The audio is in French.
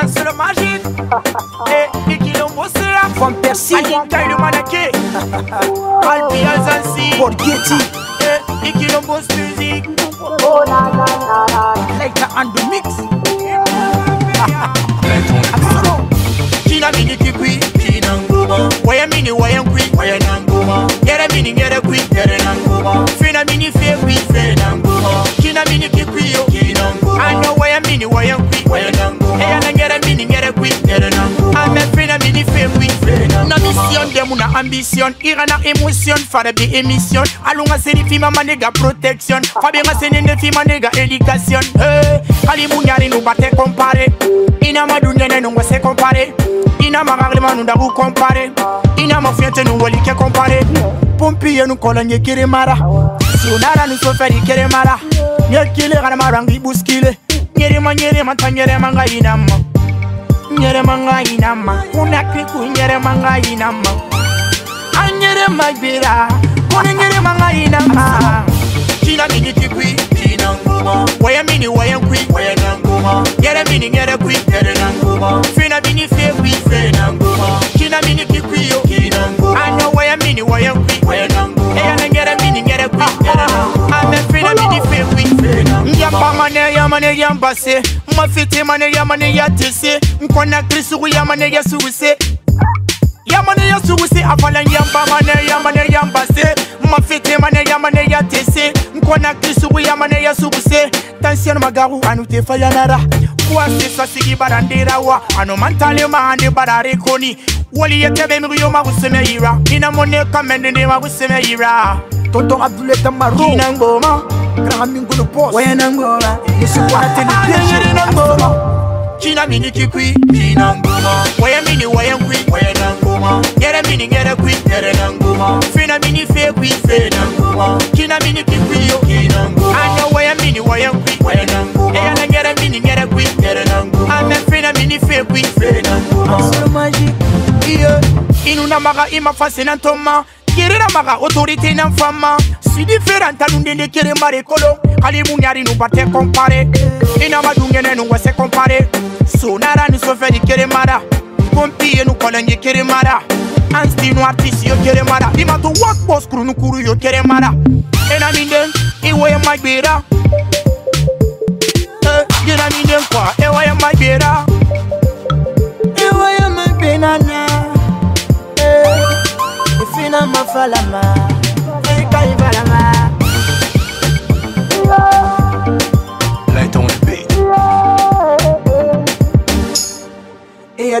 answer magic. Hey, Mickey on Bosera from Percy. I didn't carry the manaki. I'll be as I see. Forgetty. Hey, Mickey on Bos music. Later and the mix. China mini kikui, China ngoma. Waya mini waya kui, waya ngoma. Yere mini yere kui, yere ngoma. Fina mini fe kui, fe ngoma. China mini kikui yo, China ngoma. I know waya mini waya kui, waya ngoma. Hey, I yere mini yere kui, yere ngoma. I me fina mini fe kui, fe ngoma. Na mission dem una ambition, ira na emotion, fara bi emission. Alunga seni fi mama nega protection, fabi nga seni ne fi mama nega education. Hey, kali munyari no bate compare. Ina madunya ne nungo se compare. Ina magarlema nunda ku compare. Ina mafiante nungo like compare. Pompier nu kolonye kire mara. Sunara nu soferi kire mara. Nyekile kana marangi buskile. Nyere mantanyere manga inama. Nyere manga inama. Unakri ku nyere manga inama. Anyere magbira. Kone nyere manga inama. China mini tikui, China ngoma. Waya mini waya kui, waya ngoma. Nyere mini nyere kui, nyere ngoma. Fina mini fe kui, fe ngoma. China mini tikui yo, China ngoma. Ano waya mini waya kui, waya ngoma. Eya nyere mini nyere kui, nyere ngoma. Ame fina mini fe kui, fe ngoma. Yamane yambase, mafiti mane yamane yatise. Mkona krisugu yamane yasuse. Yamane yasuse afala yamba mane yamane yambase. Mafiti mane yamane yatise. Mkona krisugu yamane yasuse. Tension magaru anute fayanara. Kuase sasigi barandera wa. Ano mantale mahande bararekoni. Wali yetebe mriyo maruseme ira. Nina mone kamende ne maruseme ira. Toto abduleta maru. Kina ngoma. China mini kikui, China ngoma. Waya mini, ngoma. Yere kui, yere ngoma. Fina mini fe kui, fe ngoma. China mini kikui yo, China ngoma. Ano waya mini, waya ngoma. Eya yere kui, yere ngoma. Ame fina mini fe kui, fe ngoma. So magic, yeah. Inuna maga ima fascinantoma. Kirira maga autorité nan fama. Si différent à l'unde de kere mare kolo. Kali munyari nou bate compare. Ina madungene nou wese compare. Sonara nou sofe di kere mara. Kompiye nou kolenge kere mara. Ansti nou artisi yo kere mara. Ima to wak boss kru nou kuru yo kere mara. Ena minden, iwoye magbera. Ena minden kwa, iwoye magbera. Iwoye magbena na. Ifina mafalama. Light on the beat. Et y'a